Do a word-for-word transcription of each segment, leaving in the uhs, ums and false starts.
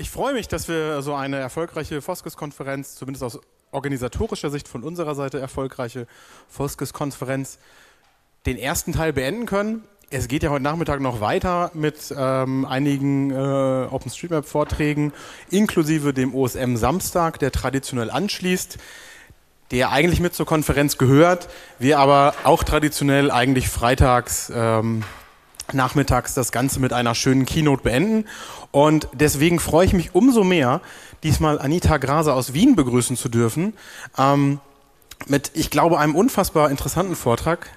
Ich freue mich, dass wir so eine erfolgreiche FOSSGIS-Konferenz, zumindest aus organisatorischer Sicht von unserer Seite erfolgreiche FOSSGIS-Konferenz, den ersten Teil beenden können. Es geht ja heute Nachmittag noch weiter mit ähm, einigen äh, OpenStreetMap-Vorträgen, inklusive dem O S M-Samstag, der traditionell anschließt, der eigentlich mit zur Konferenz gehört, wir aber auch traditionell eigentlich freitags ähm, nachmittags das Ganze mit einer schönen Keynote beenden. Und deswegen freue ich mich umso mehr, diesmal Anita Graser aus Wien begrüßen zu dürfen, ähm, mit, ich glaube, einem unfassbar interessanten Vortrag.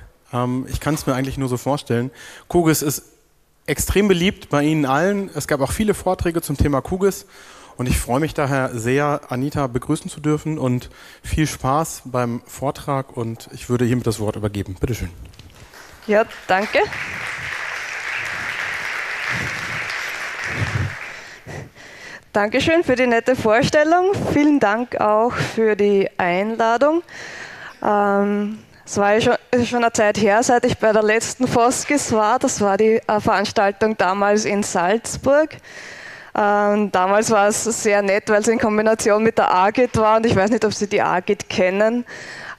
Ich kann es mir eigentlich nur so vorstellen. Q G I S ist extrem beliebt bei Ihnen allen. Es gab auch viele Vorträge zum Thema Q G I S und ich freue mich daher sehr, Anita begrüßen zu dürfen und viel Spaß beim Vortrag, und ich würde hiermit das Wort übergeben. Bitte schön. Ja, danke. Dankeschön für die nette Vorstellung. Vielen Dank auch für die Einladung. Ähm Es war schon, schon eine Zeit her, seit ich bei der letzten FOSSGIS war. Das war die äh, Veranstaltung damals in Salzburg. Ähm, damals war es sehr nett, weil es in Kombination mit der A G I T war. Und ich weiß nicht, ob Sie die A G I T kennen,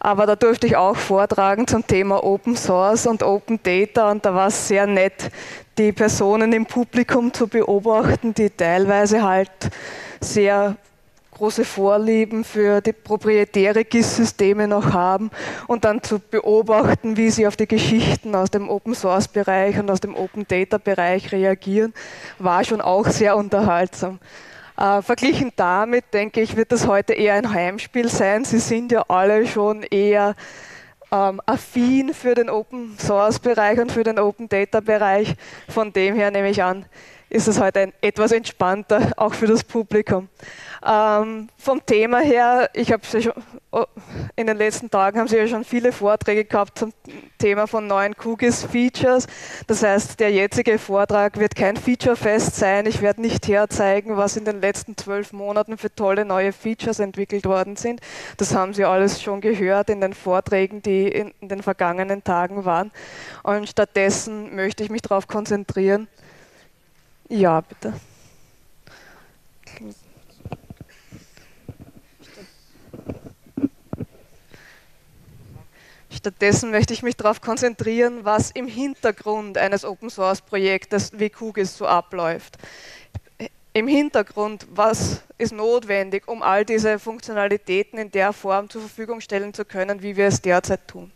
aber da durfte ich auch vortragen zum Thema Open Source und Open Data. Und da war es sehr nett, die Personen im Publikum zu beobachten, die teilweise halt sehr große Vorlieben für die proprietäre G I S-Systeme noch haben und dann zu beobachten, wie sie auf die Geschichten aus dem Open-Source-Bereich und aus dem Open-Data-Bereich reagieren, war schon auch sehr unterhaltsam. Äh, verglichen damit, denke ich, wird das heute eher ein Heimspiel sein. Sie sind ja alle schon eher ähm, affin für den Open-Source-Bereich und für den Open-Data-Bereich. Von dem her nehme ich an, ist es heute ein, etwas entspannter, auch für das Publikum. Ähm, vom Thema her, ich habe oh, in den letzten Tagen haben Sie ja schon viele Vorträge gehabt zum Thema von neuen Q G I S-Features. Das heißt, der jetzige Vortrag wird kein Feature-Fest sein. Ich werde nicht herzeigen, was in den letzten zwölf Monaten für tolle neue Features entwickelt worden sind. Das haben Sie alles schon gehört in den Vorträgen, die in, in den vergangenen Tagen waren. Und stattdessen möchte ich mich darauf konzentrieren. Ja, bitte. Stattdessen möchte ich mich darauf konzentrieren, was im Hintergrund eines Open-Source-Projektes wie Q G I S so abläuft. Im Hintergrund, was ist notwendig, um all diese Funktionalitäten in der Form zur Verfügung stellen zu können, wie wir es derzeit tun.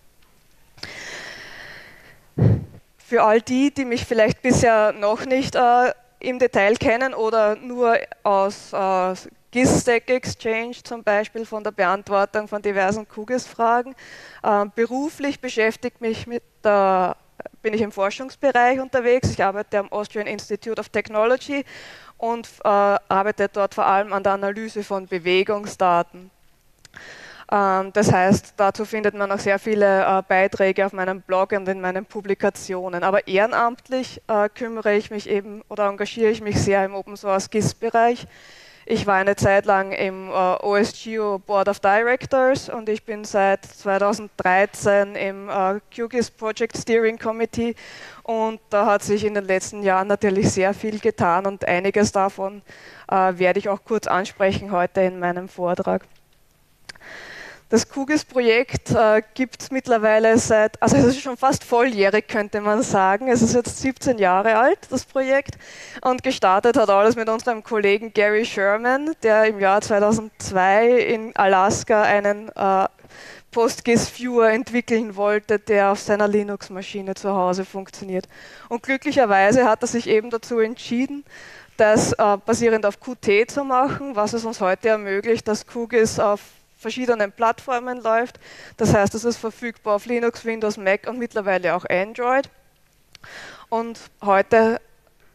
Für all die, die mich vielleicht bisher noch nicht äh, im Detail kennen oder nur aus äh, G I S-Stack Exchange zum Beispiel von der Beantwortung von diversen Q G I S-Fragen. Äh, beruflich beschäftigt mich mit der äh, bin ich im Forschungsbereich unterwegs. Ich arbeite am Austrian Institute of Technology und äh, arbeite dort vor allem an der Analyse von Bewegungsdaten. Das heißt, dazu findet man auch sehr viele Beiträge auf meinem Blog und in meinen Publikationen. Aber ehrenamtlich kümmere ich mich eben oder engagiere ich mich sehr im Open-Source-G I S-Bereich. Ich war eine Zeit lang im O S Geo Board of Directors und ich bin seit zweitausenddreizehn im Q G I S Project Steering Committee, und da hat sich in den letzten Jahren natürlich sehr viel getan, und einiges davon werde ich auch kurz ansprechen heute in meinem Vortrag. Das Q G I S-Projekt äh, gibt es mittlerweile seit, also es ist schon fast volljährig, könnte man sagen. Es ist jetzt siebzehn Jahre alt, das Projekt, und gestartet hat alles mit unserem Kollegen Gary Sherman, der im Jahr zweitausendzwei in Alaska einen äh, PostGIS-Viewer entwickeln wollte, der auf seiner Linux-Maschine zu Hause funktioniert. Und glücklicherweise hat er sich eben dazu entschieden, das äh, basierend auf Qt zu machen, was es uns heute ermöglicht, dass Q G I S auf verschiedenen Plattformen läuft. Das heißt, es ist verfügbar auf Linux, Windows, Mac und mittlerweile auch Android. Und heute,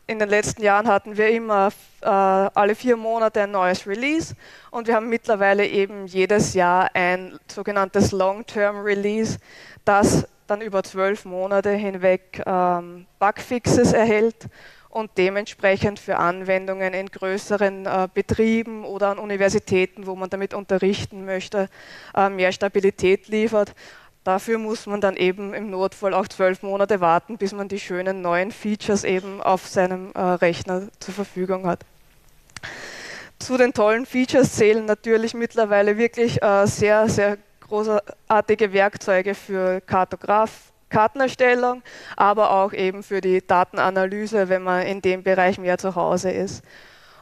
in den letzten Jahren, hatten wir immer äh, alle vier Monate ein neues Release, und wir haben mittlerweile eben jedes Jahr ein sogenanntes Long-Term-Release, das dann über zwölf Monate hinweg ähm, Bugfixes erhält und dementsprechend für Anwendungen in größeren äh, Betrieben oder an Universitäten, wo man damit unterrichten möchte, äh, mehr Stabilität liefert. Dafür muss man dann eben im Notfall auch zwölf Monate warten, bis man die schönen neuen Features eben auf seinem äh, Rechner zur Verfügung hat. Zu den tollen Features zählen natürlich mittlerweile wirklich äh, sehr, sehr großartige Werkzeuge für Kartograf, Kartenerstellung, aber auch eben für die Datenanalyse, wenn man in dem Bereich mehr zu Hause ist.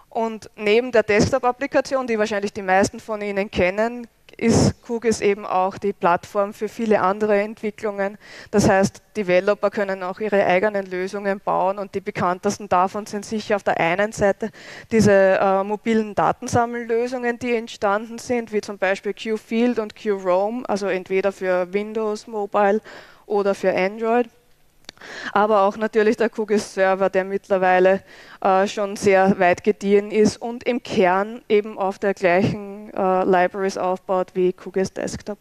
Und neben der Desktop-Applikation, die wahrscheinlich die meisten von Ihnen kennen, ist Q G I S eben auch die Plattform für viele andere Entwicklungen. Das heißt, Developer können auch ihre eigenen Lösungen bauen und die bekanntesten davon sind sicher auf der einen Seite diese äh, mobilen Datensammellösungen, die entstanden sind, wie zum Beispiel QField und QRoam, also entweder für Windows Mobile oder für Android. Aber auch natürlich der Q G I S-Server, der mittlerweile äh, schon sehr weit gediehen ist und im Kern eben auf der gleichen äh, Libraries aufbaut wie Q G I S Desktop.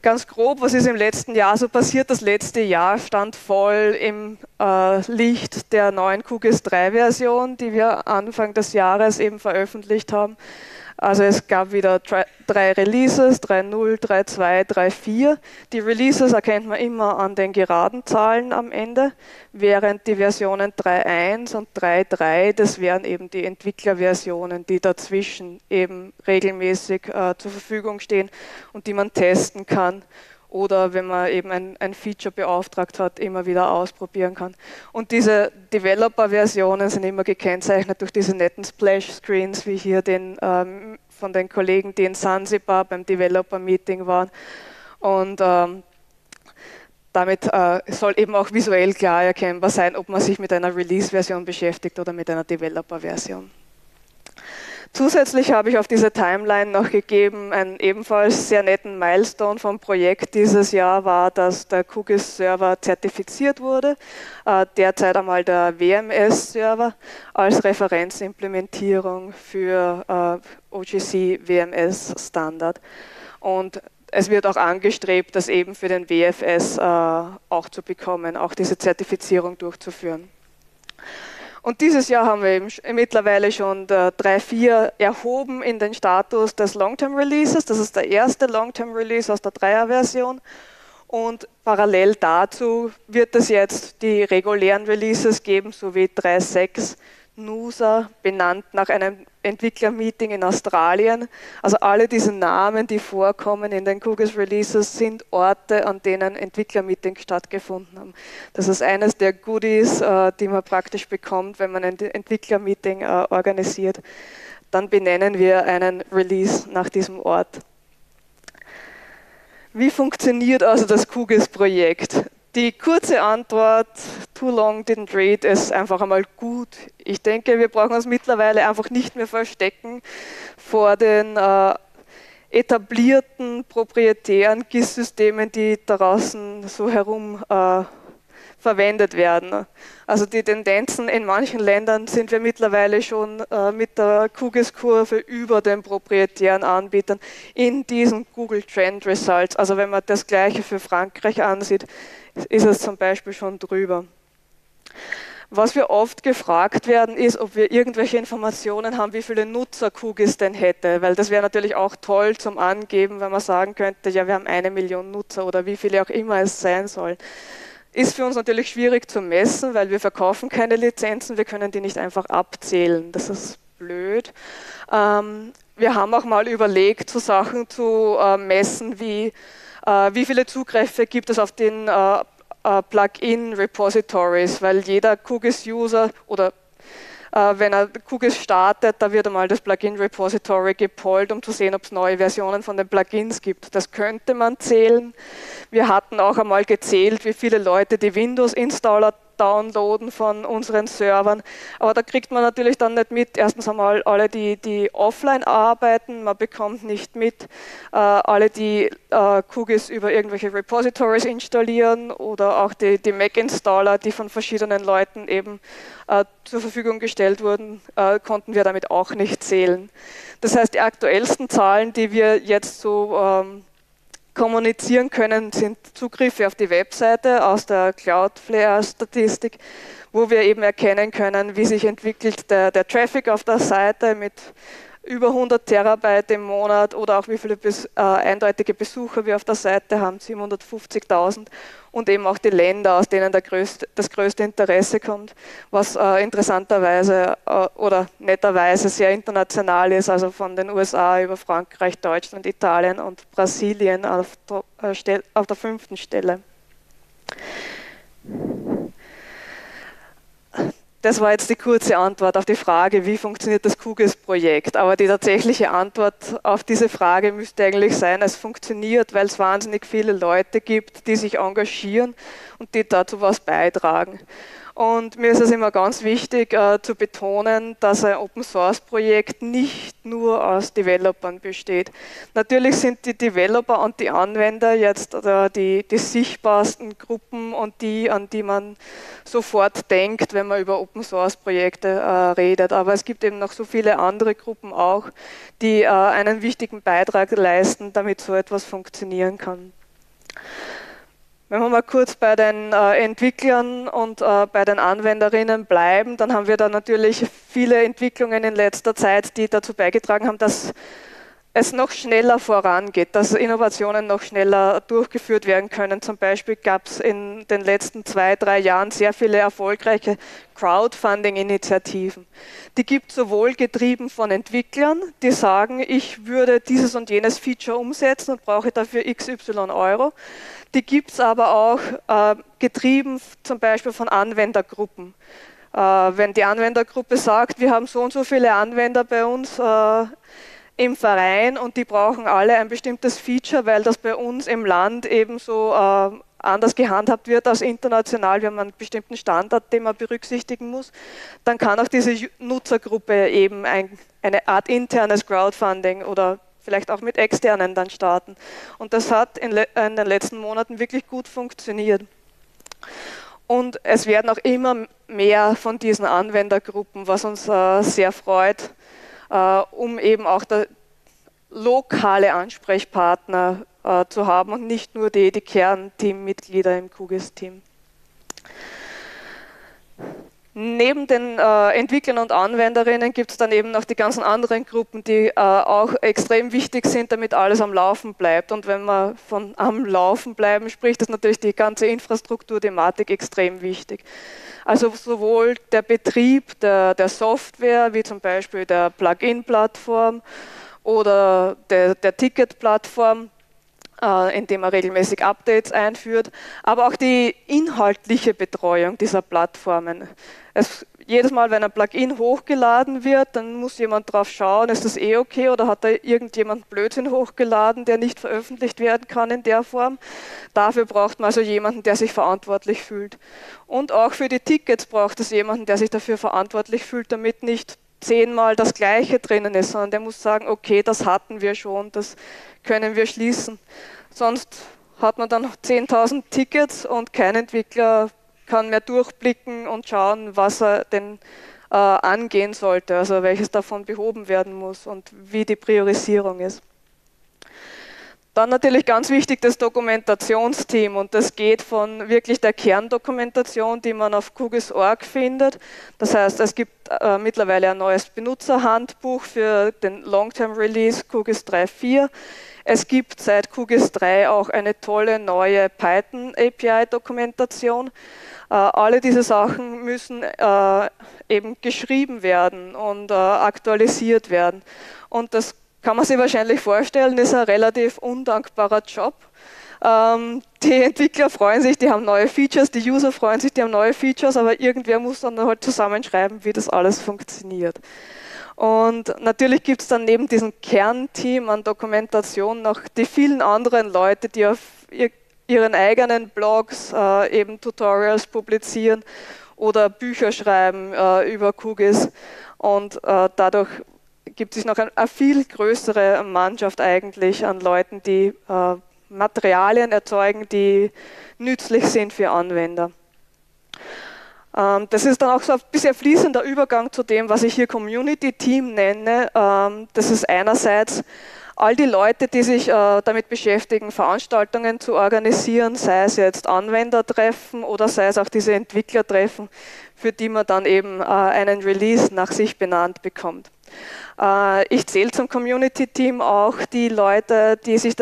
Ganz grob, was ist im letzten Jahr so passiert? Das letzte Jahr stand voll im äh, Licht der neuen Q G I S drei-Version, die wir Anfang des Jahres eben veröffentlicht haben. Also es gab wieder drei Releases, drei Punkt null, drei Punkt zwei, drei Punkt vier. Die Releases erkennt man immer an den geraden Zahlen am Ende, während die Versionen drei Punkt eins und drei Punkt drei, das wären eben die Entwicklerversionen, die dazwischen eben regelmäßig äh, zur Verfügung stehen und die man testen kann. Oder wenn man eben ein, ein Feature beauftragt hat, immer wieder ausprobieren kann. Und diese Developer-Versionen sind immer gekennzeichnet durch diese netten Splash-Screens, wie hier den, ähm, von den Kollegen, die in Sansibar beim Developer-Meeting waren. Und ähm, damit äh, soll eben auch visuell klar erkennbar sein, ob man sich mit einer Release-Version beschäftigt oder mit einer Developer-Version. Zusätzlich habe ich auf diese Timeline noch gegeben, einen ebenfalls sehr netten Milestone vom Projekt dieses Jahr war, dass der Q G I S-Server zertifiziert wurde, derzeit einmal der W M S-Server als Referenzimplementierung für O G C W M S-Standard. Und es wird auch angestrebt, das eben für den W F S auch zu bekommen, auch diese Zertifizierung durchzuführen. Und dieses Jahr haben wir eben mittlerweile schon drei Punkt vier erhoben in den Status des Long-Term-Releases. Das ist der erste Long-Term-Release aus der Dreier-Version. Und parallel dazu wird es jetzt die regulären Releases geben, sowie drei Punkt sechs NUSA, benannt nach einem Entwicklermeeting in Australien. Also alle diese Namen, die vorkommen in den Q G I S-Releases, sind Orte, an denen Entwicklermeetings stattgefunden haben. Das ist eines der Goodies, die man praktisch bekommt, wenn man ein Entwicklermeeting organisiert. Dann benennen wir einen Release nach diesem Ort. Wie funktioniert also das Q G I S-Projekt? Die kurze Antwort, too long didn't read, ist einfach einmal gut. Ich denke, wir brauchen uns mittlerweile einfach nicht mehr verstecken vor den äh, etablierten, proprietären G I S-Systemen, die draußen so herum äh, verwendet werden. Also die Tendenzen in manchen Ländern sind wir mittlerweile schon äh, mit der Q G I S-Kurve über den proprietären Anbietern in diesen Google Trend Results. Also wenn man das Gleiche für Frankreich ansieht, ist es zum Beispiel schon drüber. Was wir oft gefragt werden, ist, ob wir irgendwelche Informationen haben, wie viele Nutzer Q G I S denn hätte, weil das wäre natürlich auch toll zum Angeben, wenn man sagen könnte, ja, wir haben eine Million Nutzer oder wie viele auch immer es sein soll. Ist für uns natürlich schwierig zu messen, weil wir verkaufen keine Lizenzen, wir können die nicht einfach abzählen, das ist blöd. Ähm, wir haben auch mal überlegt, so Sachen zu äh, messen, wie, äh, wie viele Zugriffe gibt es auf den äh, äh, Plugin-Repositories, weil jeder Q G I S-User oder äh, wenn er Q G I S startet, da wird einmal das Plugin-Repository gepollt, um zu sehen, ob es neue Versionen von den Plugins gibt. Das könnte man zählen. Wir hatten auch einmal gezählt, wie viele Leute die Windows-Installer downloaden von unseren Servern. Aber da kriegt man natürlich dann nicht mit, erstens einmal alle, die, die offline arbeiten, man bekommt nicht mit, äh, alle, die äh, Q G I S über irgendwelche Repositories installieren oder auch die, die Mac-Installer, die von verschiedenen Leuten eben äh, zur Verfügung gestellt wurden, äh, konnten wir damit auch nicht zählen. Das heißt, die aktuellsten Zahlen, die wir jetzt so ähm, kommunizieren können, sind Zugriffe auf die Webseite aus der Cloudflare-Statistik, wo wir eben erkennen können, wie sich entwickelt der, der Traffic auf der Seite mit über hundert Terabyte im Monat oder auch wie viele bes äh, eindeutige Besucher wir auf der Seite haben, siebenhundertfünfzigtausend, und eben auch die Länder, aus denen der größte, das größte Interesse kommt, was äh, interessanterweise äh, oder netterweise sehr international ist, also von den U S A über Frankreich, Deutschland, Italien und Brasilien auf der, äh, auf der fünften Stelle. Das war jetzt die kurze Antwort auf die Frage, wie funktioniert das Q G I S-Projekt. Aber die tatsächliche Antwort auf diese Frage müsste eigentlich sein, es funktioniert, weil es wahnsinnig viele Leute gibt, die sich engagieren und die dazu was beitragen. Und mir ist es immer ganz wichtig äh, zu betonen, dass ein Open-Source-Projekt nicht nur aus Developern besteht. Natürlich sind die Developer und die Anwender jetzt äh, die, die sichtbarsten Gruppen und die, an die man sofort denkt, wenn man über Open-Source-Projekte äh, redet. Aber es gibt eben noch so viele andere Gruppen auch, die äh, einen wichtigen Beitrag leisten, damit so etwas funktionieren kann. Wenn wir mal kurz bei den äh, Entwicklern und äh, bei den Anwenderinnen bleiben, dann haben wir da natürlich viele Entwicklungen in letzter Zeit, die dazu beigetragen haben, dass es noch schneller vorangeht, dass Innovationen noch schneller durchgeführt werden können. Zum Beispiel gab es in den letzten zwei, drei Jahren sehr viele erfolgreiche Crowdfunding-Initiativen. Die gibt es sowohl getrieben von Entwicklern, die sagen, ich würde dieses und jenes Feature umsetzen und brauche dafür X Y Euro. Die gibt es aber auch äh, getrieben zum Beispiel von Anwendergruppen. Äh, wenn die Anwendergruppe sagt, wir haben so und so viele Anwender bei uns äh, im Verein und die brauchen alle ein bestimmtes Feature, weil das bei uns im Land eben so äh, anders gehandhabt wird als international, wir haben einen bestimmten Standard, den man berücksichtigen muss, dann kann auch diese Nutzergruppe eben ein, eine Art internes Crowdfunding oder vielleicht auch mit externen dann starten. Und das hat in, in den letzten Monaten wirklich gut funktioniert. Und es werden auch immer mehr von diesen Anwendergruppen, was uns äh, sehr freut, äh, um eben auch der lokale Ansprechpartner äh, zu haben und nicht nur die, die Kernteammitglieder im Q G I S-Team. Neben den äh, Entwicklern und Anwenderinnen gibt es dann eben noch die ganzen anderen Gruppen, die äh, auch extrem wichtig sind, damit alles am Laufen bleibt. Und wenn man von am Laufen bleiben spricht, ist natürlich die ganze Infrastrukturthematik extrem wichtig. Also sowohl der Betrieb der, der Software, wie zum Beispiel der Plugin-Plattform oder der, der Ticket-Plattform, indem man regelmäßig Updates einführt, aber auch die inhaltliche Betreuung dieser Plattformen. Es, jedes Mal, wenn ein Plugin hochgeladen wird, dann muss jemand drauf schauen, ist das eh okay oder hat da irgendjemand Blödsinn hochgeladen, der nicht veröffentlicht werden kann in der Form. Dafür braucht man also jemanden, der sich verantwortlich fühlt. Und auch für die Tickets braucht es jemanden, der sich dafür verantwortlich fühlt, damit nicht zehnmal das Gleiche drinnen ist, sondern der muss sagen, okay, das hatten wir schon, das können wir schließen. Sonst hat man dann noch zehntausend Tickets und kein Entwickler kann mehr durchblicken und schauen, was er denn äh, angehen sollte, also welches davon behoben werden muss und wie die Priorisierung ist. Dann natürlich ganz wichtig das Dokumentationsteam, und das geht von wirklich der Kerndokumentation, die man auf Q G I S Punkt org findet. Das heißt, es gibt äh, mittlerweile ein neues Benutzerhandbuch für den Long-Term-Release Q G I S drei Punkt vier. Es gibt seit Q G I S drei auch eine tolle neue Python A P I-Dokumentation. Äh, alle diese Sachen müssen äh, eben geschrieben werden und äh, aktualisiert werden. Und das kann man sich wahrscheinlich vorstellen, ist ein relativ undankbarer Job. Ähm, die Entwickler freuen sich, die haben neue Features, die User freuen sich, die haben neue Features, aber irgendwer muss dann halt zusammenschreiben, wie das alles funktioniert. Und natürlich gibt es dann neben diesem Kernteam an Dokumentation noch die vielen anderen Leute, die auf ihr, ihren eigenen Blogs äh, eben Tutorials publizieren oder Bücher schreiben äh, über Q G I S und äh, dadurch gibt es noch eine viel größere Mannschaft eigentlich an Leuten, die äh, Materialien erzeugen, die nützlich sind für Anwender. Ähm, das ist dann auch so ein bisschen fließender Übergang zu dem, was ich hier Community Team nenne. Ähm, das ist einerseits all die Leute, die sich äh, damit beschäftigen, Veranstaltungen zu organisieren, sei es jetzt Anwendertreffen oder sei es auch diese Entwicklertreffen, für die man dann eben äh, einen Release nach sich benannt bekommt. Ich zähle zum Community-Team auch die Leute, die sich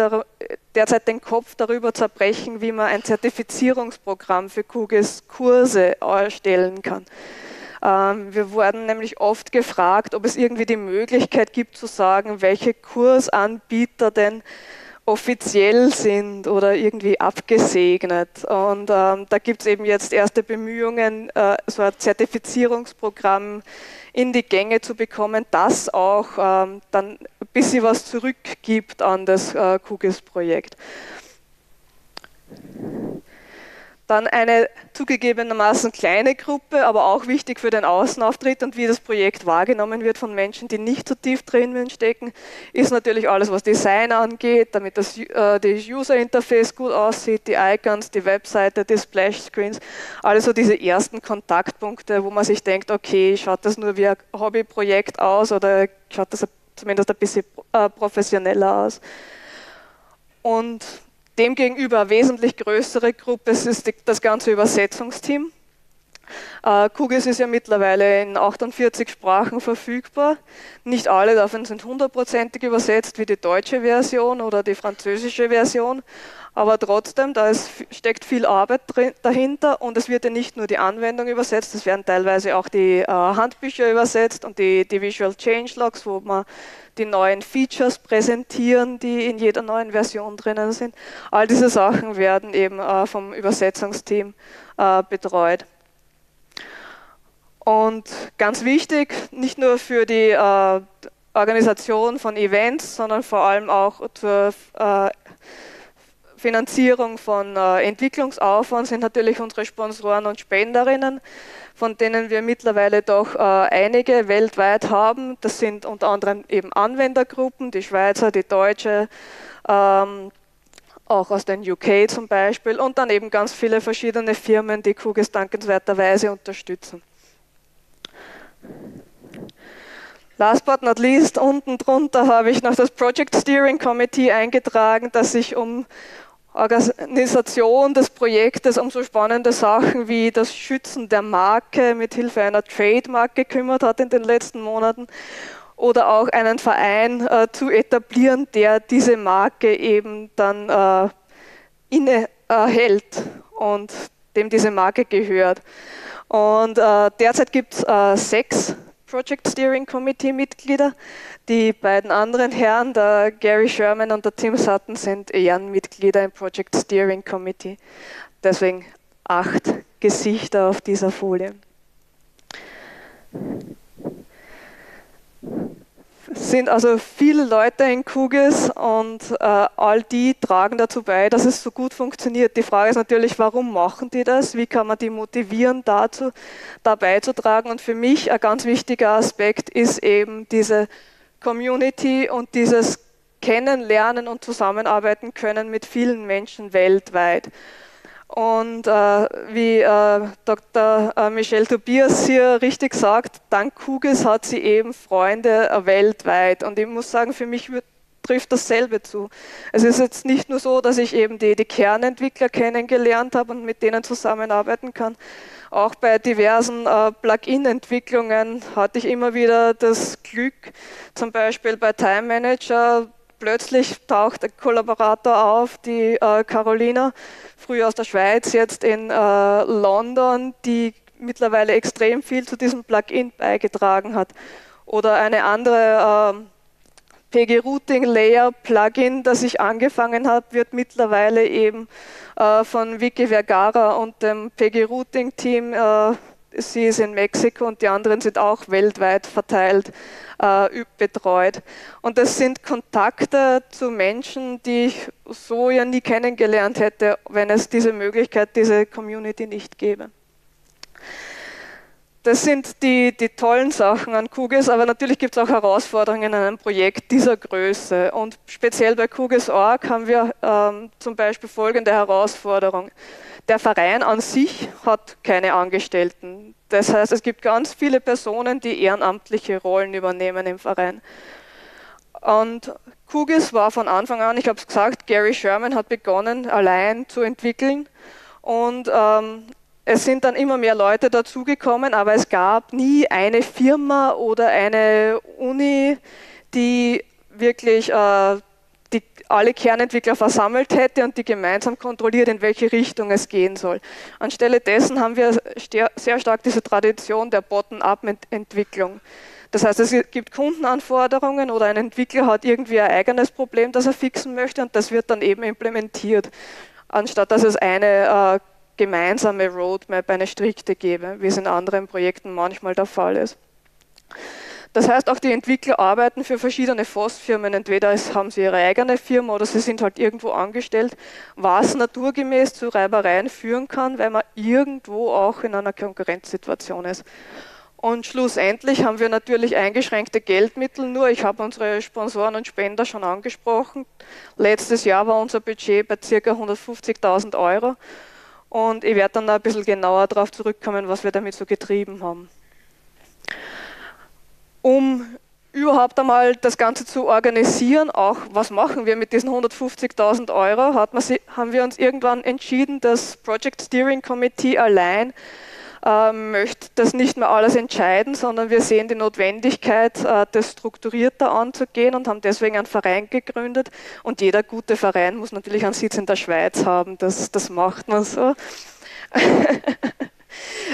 derzeit den Kopf darüber zerbrechen, wie man ein Zertifizierungsprogramm für Q G I S-Kurse erstellen kann. Wir wurden nämlich oft gefragt, ob es irgendwie die Möglichkeit gibt zu sagen, welche Kursanbieter denn offiziell sind oder irgendwie abgesegnet. Und ähm, da gibt es eben jetzt erste Bemühungen, äh, so ein Zertifizierungsprogramm in die Gänge zu bekommen, das auch ähm, dann ein bisschen was zurückgibt an das äh, Q G I S-Projekt. Dann eine zugegebenermaßen kleine Gruppe, aber auch wichtig für den Außenauftritt und wie das Projekt wahrgenommen wird von Menschen, die nicht so tief drinnen stecken, ist natürlich alles, was Design angeht, damit das äh, die User-Interface gut aussieht, die Icons, die Webseite, die Splash-Screens, also diese ersten Kontaktpunkte, wo man sich denkt, okay, schaut das nur wie ein Hobbyprojekt aus oder schaut das zumindest ein bisschen äh, professioneller aus. Und demgegenüber eine wesentlich größere Gruppe ist das ganze Übersetzungsteam. Q G I S ist ja mittlerweile in achtundvierzig Sprachen verfügbar. Nicht alle davon sind hundertprozentig übersetzt, wie die deutsche Version oder die französische Version. Aber trotzdem, da ist, steckt viel Arbeit drin, dahinter und es wird ja nicht nur die Anwendung übersetzt, es werden teilweise auch die äh, Handbücher übersetzt und die, die Visual Change Logs, wo man die neuen Features präsentieren, die in jeder neuen Version drinnen sind. All diese Sachen werden eben äh, vom Übersetzungsteam äh, betreut. Und ganz wichtig, nicht nur für die äh, Organisation von Events, sondern vor allem auch zur äh, Finanzierung von äh, Entwicklungsaufwand sind natürlich unsere Sponsoren und Spenderinnen, von denen wir mittlerweile doch äh, einige weltweit haben. Das sind unter anderem eben Anwendergruppen, die Schweizer, die Deutsche, ähm, auch aus den U K zum Beispiel und dann eben ganz viele verschiedene Firmen, die Q G I S dankenswerterweise unterstützen. Last but not least, unten drunter habe ich noch das Project Steering Committee eingetragen, das sich um Organisation des Projektes, um so spannende Sachen wie das Schützen der Marke mit Hilfe einer Trademark gekümmert hat in den letzten Monaten oder auch einen Verein äh, zu etablieren, der diese Marke eben dann äh, inne äh, hält und dem diese Marke gehört. Und äh, derzeit gibt es äh, sechs Project Steering Committee Mitglieder. Die beiden anderen Herren, der Gary Sherman und der Tim Sutton, sind Ehrenmitglieder im Project Steering Committee. Deswegen acht Gesichter auf dieser Folie. Es sind also viele Leute in Q G I S und äh, all die tragen dazu bei, dass es so gut funktioniert. Die Frage ist natürlich, warum machen die das? Wie kann man die motivieren, dazu dabei zu tragen? Und für mich ein ganz wichtiger Aspekt ist eben diese Community und dieses Kennenlernen und Zusammenarbeiten können mit vielen Menschen weltweit. Und äh, wie äh, Doktor Michelle Tobias hier richtig sagt, dank Q G I S hat sie eben Freunde weltweit. Und ich muss sagen, für mich wird, trifft dasselbe zu. Es ist jetzt nicht nur so, dass ich eben die, die Kernentwickler kennengelernt habe und mit denen zusammenarbeiten kann. Auch bei diversen äh, Plugin-Entwicklungen hatte ich immer wieder das Glück, zum Beispiel bei Time Manager, plötzlich taucht ein Kollaborator auf, die äh, Carolina, früher aus der Schweiz, jetzt in äh, London, die mittlerweile extrem viel zu diesem Plugin beigetragen hat. Oder eine andere äh, P G Routing Layer Plugin, das ich angefangen habe, wird mittlerweile eben äh, von Wiki Vergara und dem P G Routing Team, äh, sie ist in Mexiko und die anderen sind auch weltweit verteilt, betreut. Und das sind Kontakte zu Menschen, die ich so ja nie kennengelernt hätte, wenn es diese Möglichkeit, diese Community nicht gäbe. Das sind die, die tollen Sachen an Q G I S, aber natürlich gibt es auch Herausforderungen in einem Projekt dieser Größe. Und speziell bei Q G I S Punkt org haben wir ähm, zum Beispiel folgende Herausforderung. Der Verein an sich hat keine Angestellten. Das heißt, es gibt ganz viele Personen, die ehrenamtliche Rollen übernehmen im Verein. Und Q G I S war von Anfang an, ich habe es gesagt, Gary Sherman hat begonnen, allein zu entwickeln. Und ähm, Es sind dann immer mehr Leute dazugekommen, aber es gab nie eine Firma oder eine Uni, die wirklich äh, die alle Kernentwickler versammelt hätte und die gemeinsam kontrolliert, in welche Richtung es gehen soll. Anstelle dessen haben wir sehr stark diese Tradition der Bottom-up-Entwicklung. Das heißt, es gibt Kundenanforderungen oder ein Entwickler hat irgendwie ein eigenes Problem, das er fixen möchte und das wird dann eben implementiert, anstatt dass es eine äh, gemeinsame Roadmap, eine strikte gäbe, wie es in anderen Projekten manchmal der Fall ist. Das heißt, auch die Entwickler arbeiten für verschiedene F O S-Firmen, entweder haben sie ihre eigene Firma oder sie sind halt irgendwo angestellt, was naturgemäß zu Reibereien führen kann, weil man irgendwo auch in einer Konkurrenzsituation ist. Und schlussendlich haben wir natürlich eingeschränkte Geldmittel, nur ich habe unsere Sponsoren und Spender schon angesprochen. Letztes Jahr war unser Budget bei ca. hundertfünfzigtausend Euro und ich werde dann ein bisschen genauer darauf zurückkommen, was wir damit so getrieben haben. Um überhaupt einmal das Ganze zu organisieren, auch was machen wir mit diesen hundertfünfzigtausend Euro, hat man, haben wir uns irgendwann entschieden, das Project Steering Committee allein äh, möchte das nicht mehr alles entscheiden, sondern wir sehen die Notwendigkeit, äh, das strukturierter anzugehen und haben deswegen einen Verein gegründet. Und jeder gute Verein muss natürlich einen Sitz in der Schweiz haben, das, das macht man so.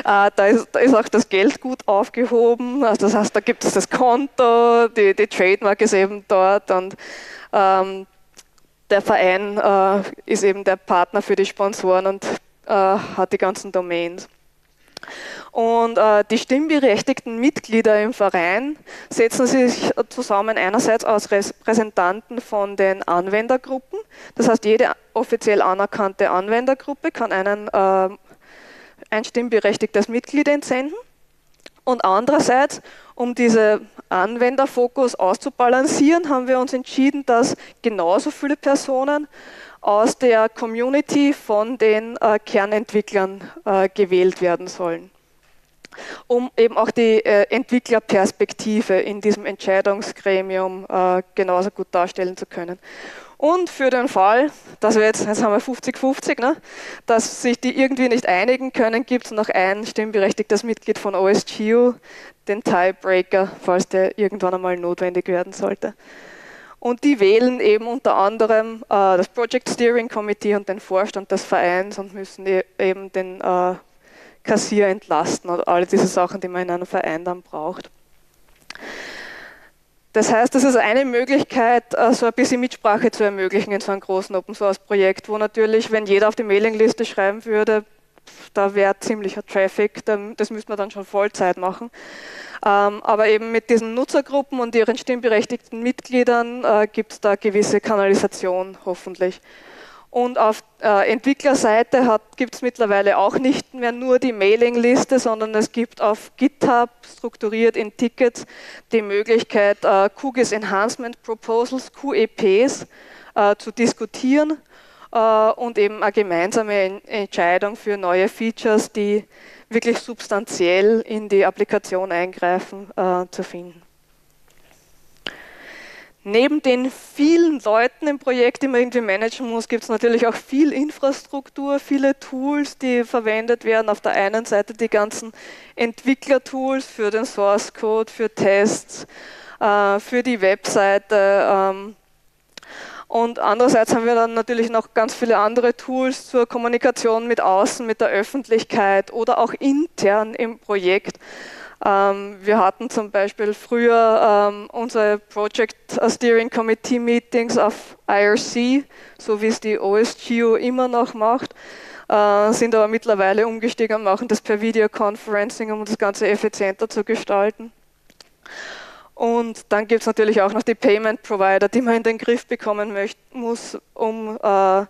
Da ist, da ist auch das Geld gut aufgehoben, also das heißt, da gibt es das Konto, die, die Trademark ist eben dort und ähm, der Verein äh, ist eben der Partner für die Sponsoren und äh, hat die ganzen Domains. Und äh, die stimmberechtigten Mitglieder im Verein setzen sich zusammen einerseits aus Repräsentanten von den Anwendergruppen, das heißt, jede offiziell anerkannte Anwendergruppe kann einen äh, ein stimmberechtigtes Mitglied entsenden und andererseits, um diesen Anwenderfokus auszubalancieren, haben wir uns entschieden, dass genauso viele Personen aus der Community von den äh, Kernentwicklern äh, gewählt werden sollen, um eben auch die äh, Entwicklerperspektive in diesem Entscheidungsgremium äh, genauso gut darstellen zu können. Und für den Fall, dass wir jetzt, jetzt haben wir fünfzig fünfzig, ne, dass sich die irgendwie nicht einigen können, gibt es noch ein stimmberechtigtes Mitglied von O S Geo, den Tiebreaker, falls der irgendwann einmal notwendig werden sollte. Und die wählen eben unter anderem äh, das Project Steering Committee und den Vorstand des Vereins und müssen e eben den äh, Kassier entlasten und all diese Sachen, die man in einem Verein dann braucht. Das heißt, das ist eine Möglichkeit, so ein bisschen Mitsprache zu ermöglichen in so einem großen Open-Source-Projekt, wo natürlich, wenn jeder auf die Mailingliste schreiben würde, da wäre ziemlicher Traffic, das müsste man dann schon Vollzeit machen. Aber eben mit diesen Nutzergruppen und ihren stimmberechtigten Mitgliedern gibt es da gewisse Kanalisation, hoffentlich. Und auf Entwicklerseite gibt es mittlerweile auch nicht mehr nur die Mailingliste, sondern es gibt auf GitHub, strukturiert in Tickets, die Möglichkeit, äh, Q G I S Enhancement Proposals, Q E Ps, äh, zu diskutieren äh, und eben eine gemeinsame Entscheidung für neue Features, die wirklich substanziell in die Applikation eingreifen, äh, zu finden. Neben den vielen Leuten im Projekt, die man irgendwie managen muss, gibt es natürlich auch viel Infrastruktur, viele Tools, die verwendet werden. Auf der einen Seite die ganzen Entwickler-Tools für den Source-Code, für Tests, äh, für die Webseite. Ähm. Und andererseits haben wir dann natürlich noch ganz viele andere Tools zur Kommunikation mit außen, mit der Öffentlichkeit oder auch intern im Projekt. Ähm, wir hatten zum Beispiel früher ähm, unsere Project Steering Committee Meetings auf I R C, so wie es die O S Geo immer noch macht, äh, sind aber mittlerweile umgestiegen und machen das per Videoconferencing, um das Ganze effizienter zu gestalten. Und dann gibt es natürlich auch noch die Payment Provider, die man in den Griff bekommen möchte, muss, um äh, äh,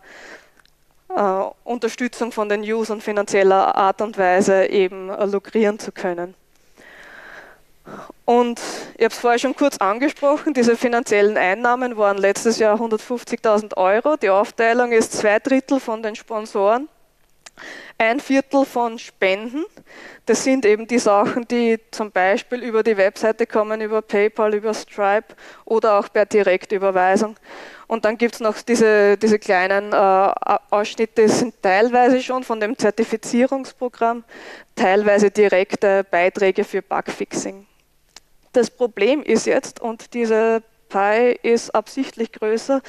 Unterstützung von den Usern finanzieller Art und Weise eben äh, lukrieren zu können. Und ich habe es vorher schon kurz angesprochen, diese finanziellen Einnahmen waren letztes Jahr hundertfünfzigtausend Euro. Die Aufteilung ist zwei Drittel von den Sponsoren, ein Viertel von Spenden. Das sind eben die Sachen, die zum Beispiel über die Webseite kommen, über PayPal, über Stripe oder auch per Direktüberweisung. Und dann gibt es noch diese, diese kleinen äh, Ausschnitte, sind teilweise schon von dem Zertifizierungsprogramm, teilweise direkte Beiträge für Bugfixing. Das Problem ist jetzt, und diese Pie ist absichtlich größer,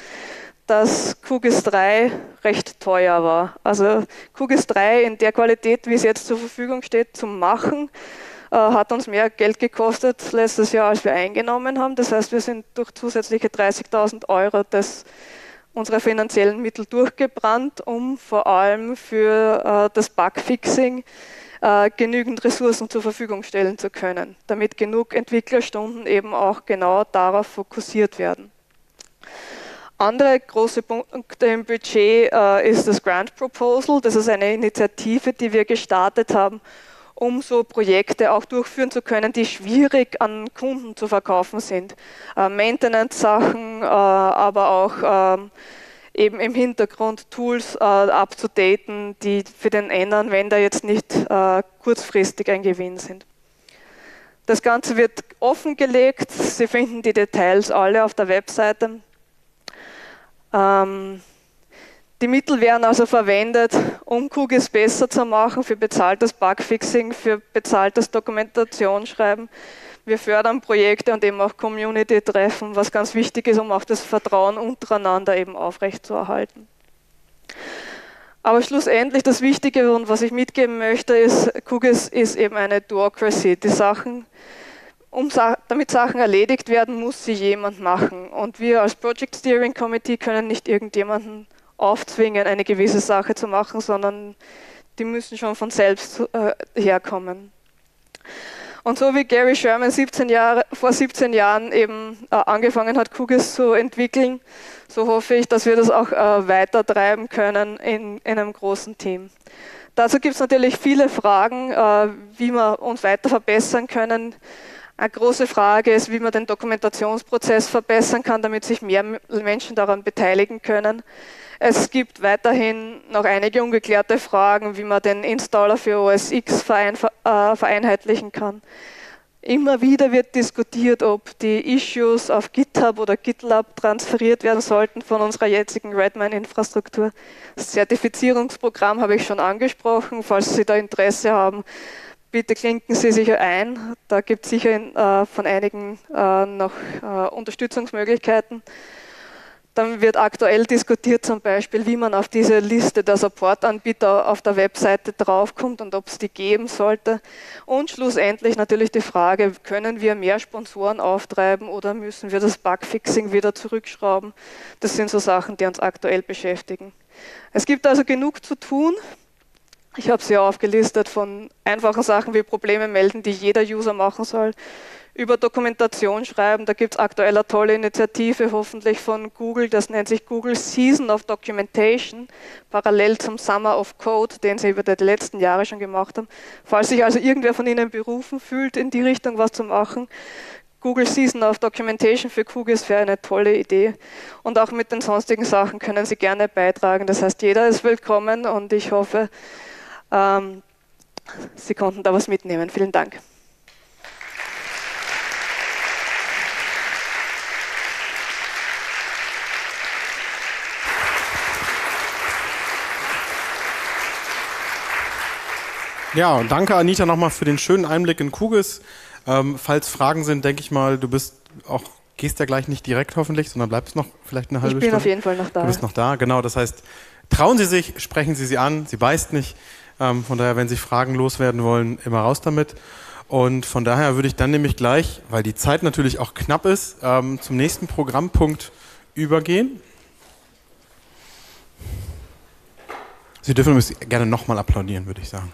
dass Q G I S drei recht teuer war. Also Q G I S drei in der Qualität, wie es jetzt zur Verfügung steht, zu machen, äh, hat uns mehr Geld gekostet letztes Jahr, als wir eingenommen haben. Das heißt, wir sind durch zusätzliche dreißigtausend Euro des, unserer finanziellen Mittel durchgebrannt, um vor allem für äh, das Bugfixing äh, genügend Ressourcen zur Verfügung stellen zu können, damit genug Entwicklerstunden eben auch genau darauf fokussiert werden. Andere große Punkte im Budget äh, ist das Grant Proposal. Das ist eine Initiative, die wir gestartet haben, um so Projekte auch durchführen zu können, die schwierig an Kunden zu verkaufen sind. Äh, Maintenance-Sachen, äh, aber auch ähm, eben im Hintergrund Tools äh, abzudaten, die für den Endanwender jetzt nicht äh, kurzfristig ein Gewinn sind. Das Ganze wird offengelegt. Sie finden die Details alle auf der Webseite. Die Mittel werden also verwendet, um Q G I S besser zu machen, für bezahltes Bugfixing, für bezahltes Dokumentationsschreiben. Wir fördern Projekte und eben auch Community-Treffen, was ganz wichtig ist, um auch das Vertrauen untereinander eben aufrechtzuerhalten. Aber schlussendlich das Wichtige und was ich mitgeben möchte, ist, Q G I S ist eben eine Duocracy. Die Sachen, Um, damit Sachen erledigt werden, muss sie jemand machen. Und wir als Project Steering Committee können nicht irgendjemanden aufzwingen, eine gewisse Sache zu machen, sondern die müssen schon von selbst äh, herkommen. Und so wie Gary Sherman siebzehn Jahre, vor siebzehn Jahren eben äh, angefangen hat, Q G I S zu entwickeln, so hoffe ich, dass wir das auch äh, weiter treiben können in, in einem großen Team. Dazu gibt es natürlich viele Fragen, äh, wie wir uns weiter verbessern können. Eine große Frage ist, wie man den Dokumentationsprozess verbessern kann, damit sich mehr Menschen daran beteiligen können. Es gibt weiterhin noch einige ungeklärte Fragen, wie man den Installer für O S X verein, äh, vereinheitlichen kann. Immer wieder wird diskutiert, ob die Issues auf GitHub oder GitLab transferiert werden sollten von unserer jetzigen Redmine-Infrastruktur. Das Zertifizierungsprogramm habe ich schon angesprochen, falls Sie da Interesse haben. Bitte klinken Sie sich ein, da gibt es sicher äh, von einigen äh, noch äh, Unterstützungsmöglichkeiten. Dann wird aktuell diskutiert zum Beispiel, wie man auf diese Liste der Supportanbieter auf der Webseite draufkommt und ob es die geben sollte. Und schlussendlich natürlich die Frage, können wir mehr Sponsoren auftreiben oder müssen wir das Bugfixing wieder zurückschrauben? Das sind so Sachen, die uns aktuell beschäftigen. Es gibt also genug zu tun. Ich habe sie aufgelistet, von einfachen Sachen wie Probleme melden, die jeder User machen soll, über Dokumentation schreiben. Da gibt es aktuell eine tolle Initiative, hoffentlich von Google, das nennt sich Google Season of Documentation, parallel zum Summer of Code, den sie über die letzten Jahre schon gemacht haben. Falls sich also irgendwer von Ihnen berufen fühlt, in die Richtung was zu machen, Google Season of Documentation für Q G I S wäre eine tolle Idee. Und auch mit den sonstigen Sachen können Sie gerne beitragen. Das heißt, jeder ist willkommen und ich hoffe, Sie konnten da was mitnehmen. Vielen Dank. Ja, und danke Anita nochmal für den schönen Einblick in Q G I S. Ähm, falls Fragen sind, denke ich mal, du bist auch, gehst ja gleich nicht direkt hoffentlich, sondern bleibst noch vielleicht eine halbe Stunde. Ich bin auf jeden Fall noch da. Du bist noch da, genau. Das heißt, trauen Sie sich, sprechen Sie sie an, sie beißt nicht. Von daher, wenn Sie Fragen loswerden wollen, immer raus damit. Und von daher würde ich dann nämlich gleich, weil die Zeit natürlich auch knapp ist, zum nächsten Programmpunkt übergehen. Sie dürfen uns gerne nochmal applaudieren, würde ich sagen.